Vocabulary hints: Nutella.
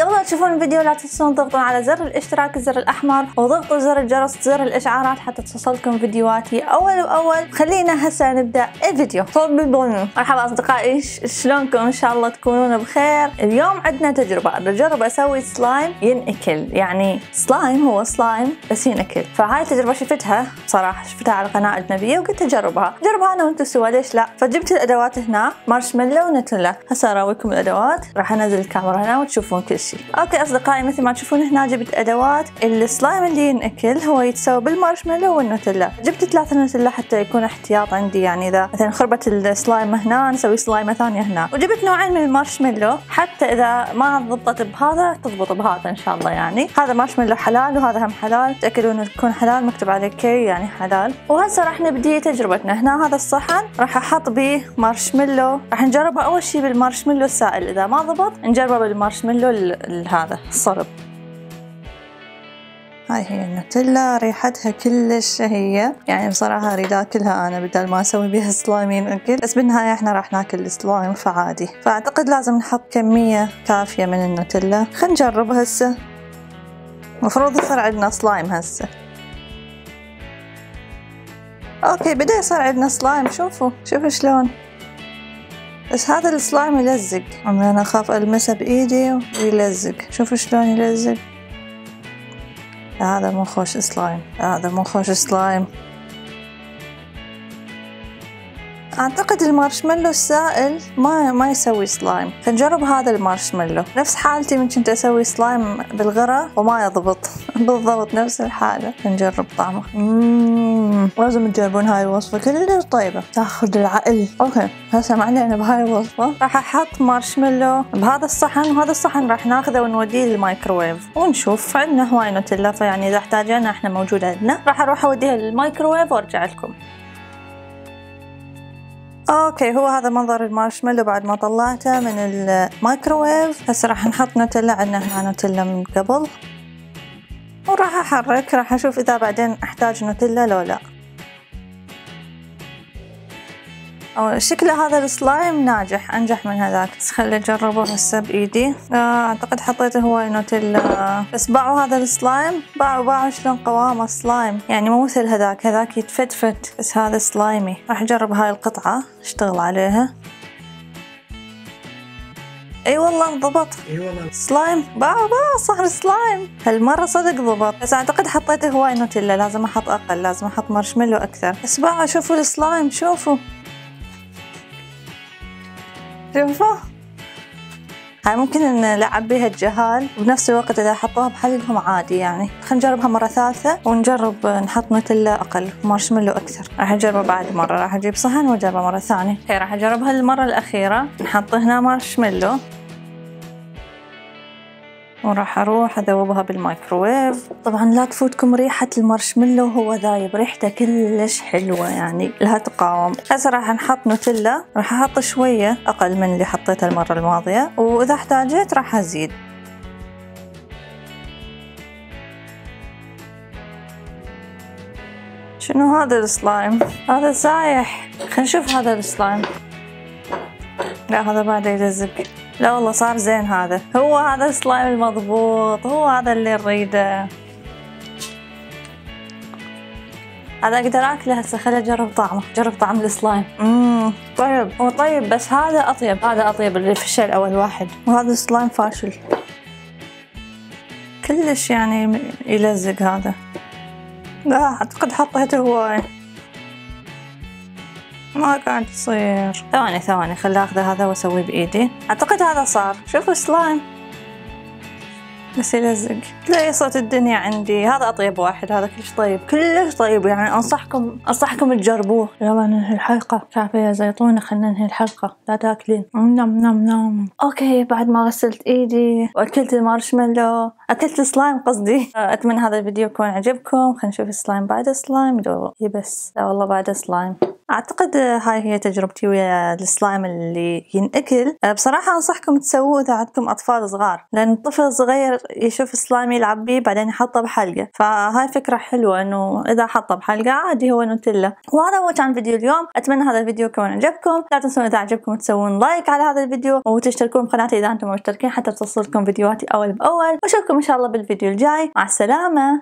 قبل تشوفون الفيديو لا تنسون تضغطون على زر الاشتراك الزر الأحمر، وضغطوا زر الجرس زر الإشعارات حتى توصلكم فيديوهاتي أول بأول. خلينا هسه نبدأ الفيديو. مرحبا أصدقائي، شلونكم؟ إن شاء الله تكونون بخير. اليوم عندنا تجربة، بجرب أسوي سلايم ينأكل، يعني سلايم هو سلايم بس ينأكل. فهاي التجربة شفتها بصراحة، شفتها على قناة أجنبية وقلت أجربها أنا وأنتم سوا، ليش لا؟ فجبت الأدوات هنا، مارشميلو ونوتيلا. هسه أراويكم الأدوات، راح أنزل الكاميرا هنا وتشوفون كل شيء. أوكي أصدقائي، مثل ما تشوفون هنا جبت أدوات. السلايم اللي ينأكل هو يتسوى بالمارشميلو والنوتيلا. جبت 3 نوتيلا حتى يكون احتياط عندي، يعني إذا مثلا خربت السلايم هنا نسوي سلايمة ثانية هنا. وجبت نوعين من المارشميلو حتى إذا ما ضبطت بهذا تضبط بهذا إن شاء الله. يعني هذا مارشميلو حلال وهذا هم حلال، تأكدوا إنه يكون حلال مكتوب عليه كي يعني حلال. وهسه راح نبدي تجربتنا. هنا هذا الصحن راح أحط به مارشميلو، راح نجربه أول شيء بالمارشميلو السائل، إذا ما ضبط نجربه بالمارشميلو هذا الصلب. هاي هي النوتيلا، ريحتها كلش شهية، يعني بصراحة أريد أكلها أنا بدل ما أسوي بها سلايمين أكل، بس بالنهاية إحنا راح ناكل السلايم فعادي، فأعتقد لازم نحط كمية كافية من النوتيلا. خلينا نجرب هسه، المفروض يصير عندنا سلايم هسه. أوكي بدأ يصير عندنا سلايم، شوفوا شلون، بس هذا السلايم يلزق، أنا أخاف ألمسه بإيدي ويلزق. شوفوا شلون يلزق، هذا مو خوش سلايم، هذا مو خوش سلايم. أعتقد المارشميلو السائل ما يسوي سلايم، فنجرب هذا المارشميلو. نفس حالتي من كنت أسوي سلايم بالغرة وما يضبط بالضبط نفس الحالة. نجرب طعمه، لازم تجربون هاي الوصفة كلش طيبة، تاخذ العقل. أوكي هسه ما علينا بهاي الوصفة، راح أحط مارشميلو بهذا الصحن، وهذا الصحن راح ناخذه ونوديه للمايكروويف ونشوف. عندنا هواي نوتيلا، فيعني إذا احتاجنا إحنا موجودة عندنا. راح أروح أوديها للمايكروويف وأرجع لكم. اوكي هو هذا منظر المارشميلو بعد ما طلعته من الميكروويف. هسه راح نحط نوتيلا، عندنا هنا نوتيلا من قبل، وراح احرك، راح اشوف اذا بعدين احتاج نوتيلا لو لا. شكله هذا السلايم ناجح، انجح من هذاك، بس خلي اجربه هسه بايدي. اعتقد حطيته هواي نوتيلا، بس باعوا هذا السلايم، باعوا شلون قوامه سلايم، يعني مو مثل هذاك، هذاك يتفتفت بس هذا سلايمي. راح اجرب هاي القطعة، اشتغل عليها. اي والله ضبط، اي والله سلايم، باعوا صار سلايم هالمرة، صدق ضبط. بس اعتقد حطيته هواي نوتيلا، لازم احط اقل، لازم احط مارشميلو اكثر، بس باعوا. شوفوا السلايم، شوفوا شوفوا، هاي ممكن نلعب بها الجهال، وبنفس الوقت إذا حطوها بحلقهم عادي يعني. خلينا نجربها مرة ثالثة ونجرب نحط نوتيلا أقل مارشميلو أكثر. راح أجربها بعد مرة، راح أجيب صحن وأجربها مرة ثانية. هي راح أجربها المرة الأخيرة، نحط هنا مارشميلو وراح أروح أذوبها بالمايكروويف. طبعا لا تفوتكم ريحة المارشميلو، هو ذايب، ريحته كلش حلوة، يعني لها تقاوم. هسه راح نحط نوتيلا، راح أحط شوية أقل من اللي حطيتها المرة الماضية، وإذا احتاجت راح أزيد. شنو هذا السلايم؟ هذا سايح، خلينا نشوف هذا السلايم. لا هذا بعده يلزق، لا والله صار زين هذا، هو هذا السلايم المضبوط، هو هذا اللي نريده، هذا أقدر أكله. هسه خليني أجرب طعمه، أجرب طعم السلايم. طيب، هو طيب بس هذا أطيب، هذا أطيب اللي فشل أول واحد، وهذا السلايم فاشل كلش، يعني يلزق هذا. لا أعتقد حطيته هواي، ما قاعد تصير. ثواني خلي اخذ هذا واسويه بايدي. اعتقد هذا صار، شوفوا سلايم بس يلزق. تلاقي صوت الدنيا عندي، هذا اطيب واحد، هذا كلش طيب كلش طيب، يعني انصحكم تجربوه. يلا ننهي الحلقة، شايفة يا زيتونة، خلينا ننهي الحلقة، لا تاكلين. نم نم نم. اوكي بعد ما غسلت ايدي واكلت المارشميلو، اكلت السلايم قصدي. اتمنى هذا الفيديو يكون عجبكم. خلينا نشوف السلايم بعد سلايم، يبس لا والله بعد سلايم. اعتقد هاي هي تجربتي ويا السلايم اللي ينأكل. بصراحه انصحكم تسووه اذا عندكم اطفال صغار، لان الطفل صغير يشوف السلايم يلعب بيه بعدين يحطه بحلقه، فهاي فكره حلوه انه اذا حطه بحلقه عادي هو نوتيلا. وهذا هو كان فيديو اليوم، اتمنى هذا الفيديو يكون عجبكم. لا تنسون اذا عجبكم تسوون لايك على هذا الفيديو وتشتركون بقناتي اذا انتم مشتركين حتى توصلكم فيديوهاتي اول باول. واشوفكم ان شاء الله بالفيديو الجاي، مع السلامه.